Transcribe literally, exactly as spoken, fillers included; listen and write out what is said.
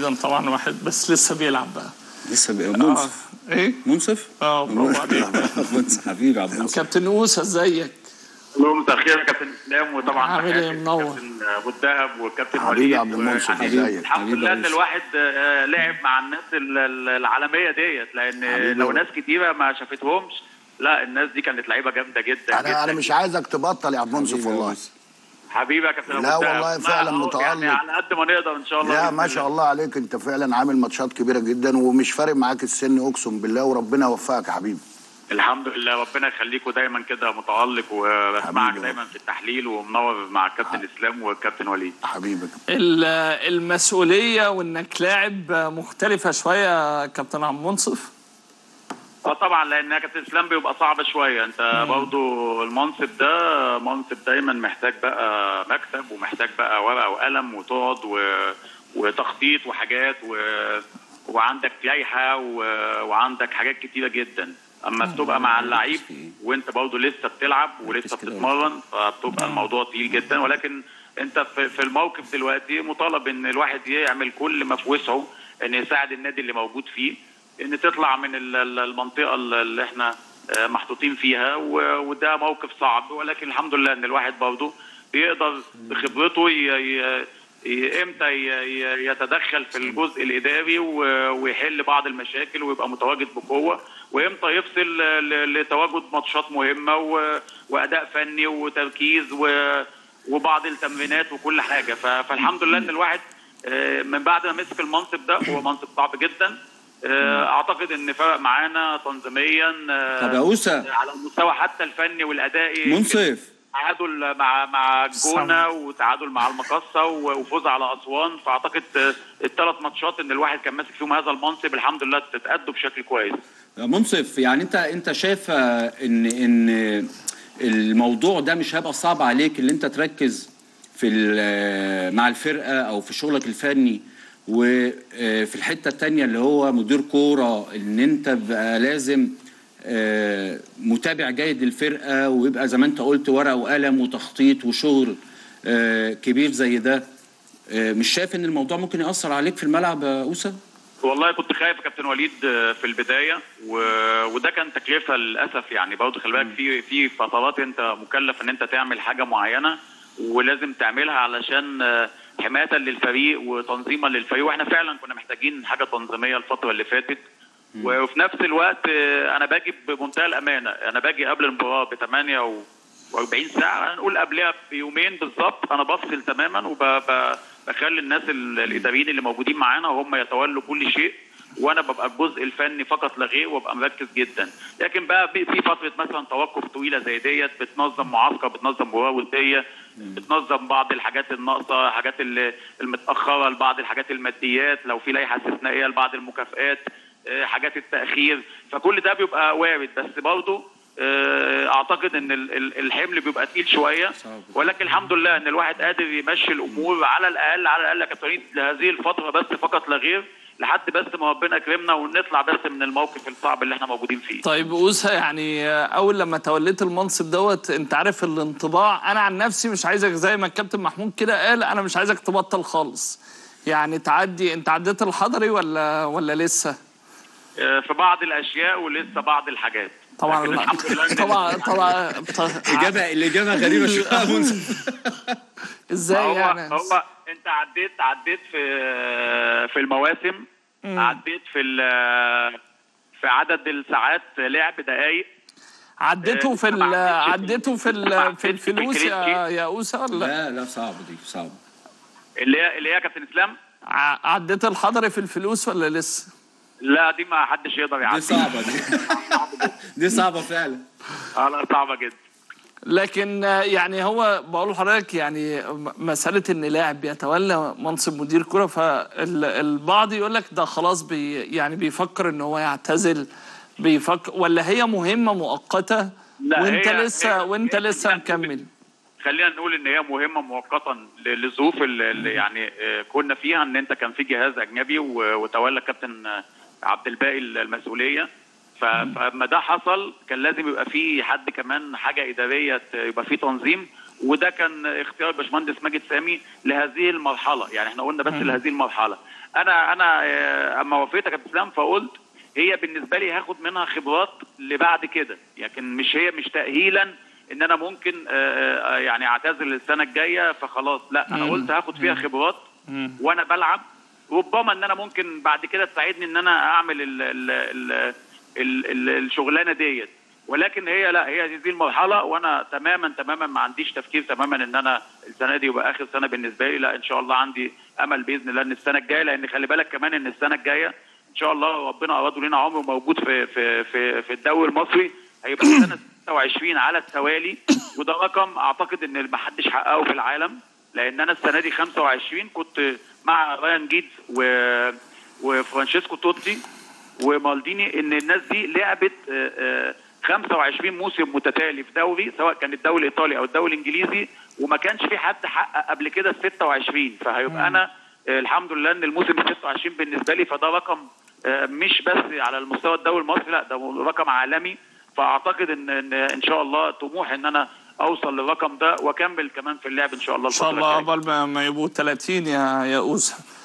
تحديدا طبعا واحد بس لسه بيلعب بقى، لسه بقى منصف. آه. ايه منصف؟ اه برافو عليك منصف حبيبي عبد المنصف. كابتن أوسة ازيك؟ كل مساء الخير يا كابتن اسلام، وطبعا عامل ايه منور كابتن ابو الدهب والكابتن وليد عبد المنصف. الحمد لله ان الواحد لعب مع الناس العالميه ديت، لان لو ناس كتيره ما شافتهمش، لا الناس دي كانت لعيبه جامده جدا. انا انا مش عايزك تبطل يا عبد المنصف والله حبيبي يا كابتن ابو الدهب. لا والله فعلا متالق يعني على قد ما نقدر ان شاء الله. لا ما شاء الله عليك، انت فعلا عامل ماتشات كبيره جدا ومش فارق معاك السن اقسم بالله، وربنا يوفقك يا حبيبي. الحمد لله ربنا يخليكوا دايما كده متألق، وبسمعك دايما في التحليل ومنور مع الكابتن اسلام والكابتن وليد حبيبك. المسؤوليه وانك لاعب مختلفه شويه كابتن عبد المنصف. اه طبعا، لان يا كابتن اسلام بيبقى صعب شويه، انت برضو المنصب ده منصب دايما محتاج بقى مكتب، ومحتاج بقى ورقه وقلم وتقعد وتخطيط وحاجات و... وعندك لائحه و... وعندك حاجات كتيره جدا. اما بتبقى مع اللعيب وانت برضه لسه بتلعب ولسه بتتمرن، فبتبقى الموضوع تقيل جدا، ولكن انت في الموقف دلوقتي مطالب ان الواحد يعمل كل ما في وسعه ان يساعد النادي اللي موجود فيه ان تطلع من المنطقه اللي احنا محطوطين فيها، وده موقف صعب، ولكن الحمد لله ان الواحد برضه بيقدر بخبرته امتى يتدخل في الجزء الاداري ويحل بعض المشاكل ويبقى متواجد بقوه، وامتى يفصل لتواجد ماتشات مهمه واداء فني وتركيز وبعض التمرينات وكل حاجه. فالحمد لله ان الواحد من بعد ما مسك المنصب ده، هو منصب صعب جدا، اعتقد ان فرق معانا تنظيميا على المستوى حتى الفني والادائي. منصف تعادل مع مع الجونه وتعادل مع المقصه وفوز على اسوان، فاعتقد الثلاث ماتشات ان الواحد كان ماسك فيهم هذا المنصب الحمد لله تتأدوا بشكل كويس. منصف يعني انت انت شايف ان ان الموضوع ده مش هيبقى صعب عليك اللي انت تركز في مع الفرقه او في شغلك الفني، وفي الحته الثانيه اللي هو مدير كوره ان انت بقى لازم آه متابع جيد للفرقه، ويبقى زي ما انت قلت ورقه وقلم وتخطيط وشغل آه كبير زي ده. آه مش شايف ان الموضوع ممكن ياثر عليك في الملعب يا أوسة؟ والله كنت خايف يا كابتن وليد في البدايه، و... وده كان تكلفه للاسف يعني. برضه خلي بالك في في فترات انت مكلف ان انت تعمل حاجه معينه ولازم تعملها علشان حمايه للفريق وتنظيما للفريق، واحنا فعلا كنا محتاجين حاجه تنظيميه الفتره اللي فاتت. وفي نفس الوقت انا باجي بمنتهى الامانه، انا باجي قبل المباراه ب ثمانية وأربعين ساعه، هنقول قبلها بيومين بالظبط انا بفصل تماما وبخلي الناس الاداريين اللي موجودين معانا هم يتولوا كل شيء، وانا ببقى الجزء الفني فقط لا غير، وابقى مركز جدا. لكن بقى في فتره مثلا توقف طويله زي ديت بتنظم معسكر، بتنظم مباراه وديه، بتنظم بعض الحاجات الناقصه، الحاجات المتاخره، لبعض الحاجات الماديات، لو في لائحه استثنائيه لبعض المكافئات، حاجات التأخير، فكل ده بيبقى وارد. بس برضه اعتقد ان الحمل بيبقى تقيل شويه، ولكن الحمد لله ان الواحد قادر يمشي الامور على الاقل على الاقل يا كابتن لهذه الفتره بس فقط لا غير، لحد بس ما ربنا يكرمنا ونطلع بس من الموقف الصعب اللي احنا موجودين فيه. طيب أوسة، يعني اول لما توليت المنصب دوت انت عارف الانطباع، انا عن نفسي مش عايزك زي ما الكابتن محمود كده قال، انا مش عايزك تبطل خالص يعني تعدي. انت عديت الحضري ولا ولا لسه؟ في بعض الاشياء ولسه بعض الحاجات طبعا الحمد لله طبعا طبعا الاجابه الاجابه غريبه شويه ازاي يعني؟ هو انت عديت عديت في في المواسم، عديت في في عدد الساعات لعب دقائق، عديته في عديته في في الفلوس يا يا أوسة ولا لا؟ لا صعب دي صعب اللي هي اللي هي يا كابتن اسلام عديت الحضري في الفلوس ولا لسه؟ لا دي ما حدش يقدر يعديها، دي صعبة دي دي صعبة فعلا. اه لا صعبة جدا. لكن يعني هو بقول لحضرتك يعني مسألة إن لاعب يتولى منصب مدير كرة، فالبعض يقول لك ده خلاص بي يعني بيفكر إن هو يعتزل، بيفكر ولا هي مهمة مؤقتة وأنت لسه وأنت لسه مكمل؟ خلينا نقول ان هي مهمه مؤقتا للظروف اللي يعني كنا فيها، ان انت كان في جهاز اجنبي وتولى الكابتن عبد الباقي المسؤوليه، فما ده حصل كان لازم يبقى في حد كمان حاجه اداريه، يبقى في تنظيم، وده كان اختيار باشمهندس ماجد سامي لهذه المرحله، يعني احنا قلنا بس م. لهذه المرحله. انا انا اما وافقت يا كابتن اسلام فقلت هي بالنسبه لي هاخد منها خبرات لبعد كده، لكن مش هي مش تاهيلا ان انا ممكن يعني اعتزل السنه الجايه فخلاص، لا انا قلت هاخد فيها خبرات وانا بلعب، ربما ان انا ممكن بعد كده تساعدني ان انا اعمل ال ال ال ال ال الشغلانه ديت. ولكن هي لا، هي دي المرحله، وانا تماما تماما ما عنديش تفكير تماما ان انا السنه دي يبقى اخر سنه بالنسبه لي، لا ان شاء الله عندي امل باذن الله ان السنه الجايه، لان خلي بالك كمان ان السنه الجايه ان شاء الله ربنا اراده لنا عمر موجود في في في, في الدوري المصري، هيبقى سنه ستة وعشرين على التوالي، وده رقم اعتقد ان ما حدش حققه في العالم، لان انا السنه دي خمسة وعشرين كنت مع رايان جيدز و... وفرانشيسكو توتي ومالديني، ان الناس دي لعبت خمسة وعشرين موسم متتالي في دوري سواء كان الدوري الايطالي او الدوري الانجليزي، وما كانش في حد حقق قبل كده ال ستة وعشرين، فهيبقى انا الحمد لله ان الموسم ال ستة وعشرين بالنسبه لي، فده رقم مش بس على المستوى الدوري المصري، لا ده رقم عالمي، فاعتقد ان ان شاء الله طموح ان انا اوصل للرقم ده واكمل كمان في اللعب ان شاء الله. ان شاء الله قبل ما يبقوا ثلاثين يا يا أوسف.